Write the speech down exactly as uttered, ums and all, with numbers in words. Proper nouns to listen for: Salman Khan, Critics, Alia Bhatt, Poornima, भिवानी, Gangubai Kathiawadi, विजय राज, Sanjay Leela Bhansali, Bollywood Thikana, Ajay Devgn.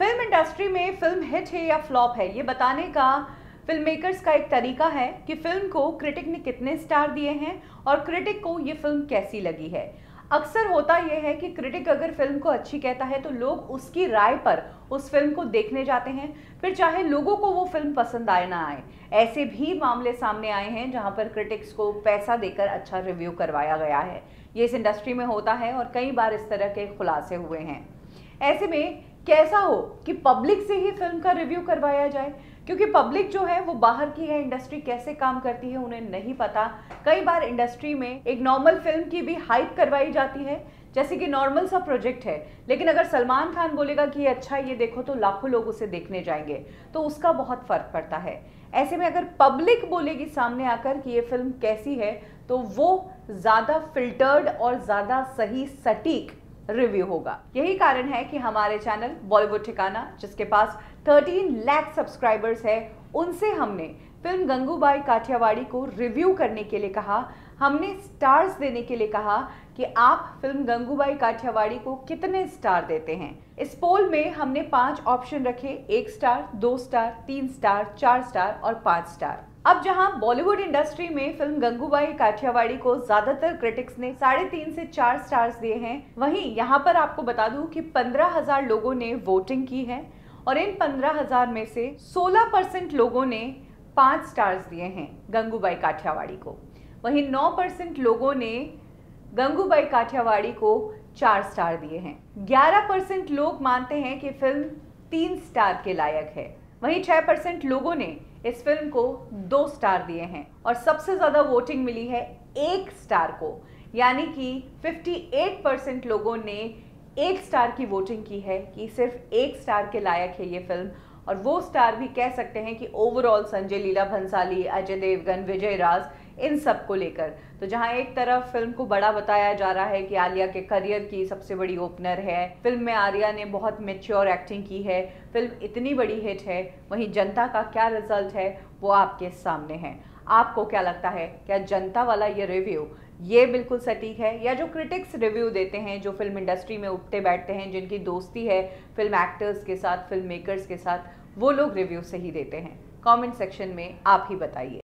Film industry में film hit है या फ्लॉप है, ये बताने का फिल्म मेकर्स का एक तरीका है कि फिल्म को क्रिटिक ने कितने स्टार दिए हैं और क्रिटिक को ये फिल्म कैसी लगी है। अक्सर होता यह है कि क्रिटिक अगर फिल्म को अच्छी कहता है तो लोग उसकी राय पर उस फिल्म को देखने जाते हैं, फिर चाहे लोगों को वो फिल्म पसंद आए ना आए। ऐसे भी मामले सामने आए हैं जहां पर क्रिटिक्स को पैसा देकर अच्छा रिव्यू करवाया गया है। ये इस इंडस्ट्री में होता है और कई बार इस तरह के खुलासे हुए हैं। ऐसे में कैसा हो कि पब्लिक से ही फिल्म का रिव्यू करवाया जाए, क्योंकि पब्लिक जो है वो बाहर की है, इंडस्ट्री कैसे काम करती है उन्हें नहीं पता। कई बार इंडस्ट्री में एक नॉर्मल फिल्म की भी हाइप करवाई जाती है, जैसे कि नॉर्मल सा प्रोजेक्ट है, लेकिन अगर सलमान खान बोलेगा कि ये अच्छा है, ये देखो, तो लाखों लोग उसे देखने जाएंगे, तो उसका बहुत फर्क पड़ता है। ऐसे में अगर पब्लिक बोलेगी सामने आकर कि ये फिल्म कैसी है, तो वो ज़्यादा फिल्टर्ड और ज़्यादा सही सटीक रिव्यू होगा। यही कारण है कि हमारे चैनल बॉलीवुड ठिकाना, जिसके पास तेरह लाख सब्सक्राइबर्स है, उनसे हमने फिल्म गंगूबाई काठियावाड़ी को रिव्यू करने के लिए कहा, हमने स्टार्स देने के लिए कहा कि आप फिल्म गंगूबाई काठियावाड़ी को कितने स्टार देते हैं। इस पोल में हमने पांच ऑप्शन रखे, एक स्टार, दो स्टार, तीन स्टार, चार स्टार और पाँच स्टार। अब जहां बॉलीवुड इंडस्ट्री में फिल्म गंगूबाई काठियावाड़ी को ज्यादातर क्रिटिक्स ने साढ़े तीन से चार स्टार्स दिए हैं, वहीं यहां पर आपको बता दूं कि पंद्रह हजार लोगों ने वोटिंग की है और इन पंद्रह हजार में से सोलह परसेंट लोगों ने पाँच स्टार्स दिए हैं गंगूबाई काठियावाड़ी को, वहीं नौ परसेंट लोगों ने गंगूबाई काठियावाड़ी को चार स्टार दिए हैं। ग्यारह परसेंट लोग मानते हैं कि फिल्म तीन स्टार के लायक है, वहीं छह परसेंट लोगों ने इस फिल्म को दो स्टार दिए हैं और सबसे ज़्यादा वोटिंग मिली है एक स्टार को, यानी कि अट्ठावन परसेंट लोगों ने एक स्टार की वोटिंग की है कि सिर्फ एक स्टार के लायक है ये फिल्म। और वो स्टार भी कह सकते हैं कि ओवरऑल संजय लीला भंसाली, अजय देवगन, विजय राज, इन सब को लेकर। तो जहां एक तरफ फिल्म को बड़ा बताया जा रहा है कि आलिया के करियर की सबसे बड़ी ओपनर है, फिल्म में आलिया ने बहुत मैच्योर एक्टिंग की है, फिल्म इतनी बड़ी हिट है, वहीं जनता का क्या रिजल्ट है वो आपके सामने है। आपको क्या लगता है, क्या जनता वाला ये रिव्यू ये बिल्कुल सटीक है, या जो क्रिटिक्स रिव्यू देते हैं, जो फिल्म इंडस्ट्री में उठते बैठते हैं, जिनकी दोस्ती है फिल्म एक्टर्स के साथ, फिल्म मेकर्स के साथ, वो लोग रिव्यू सही देते हैं? कमेंट सेक्शन में आप ही बताइए।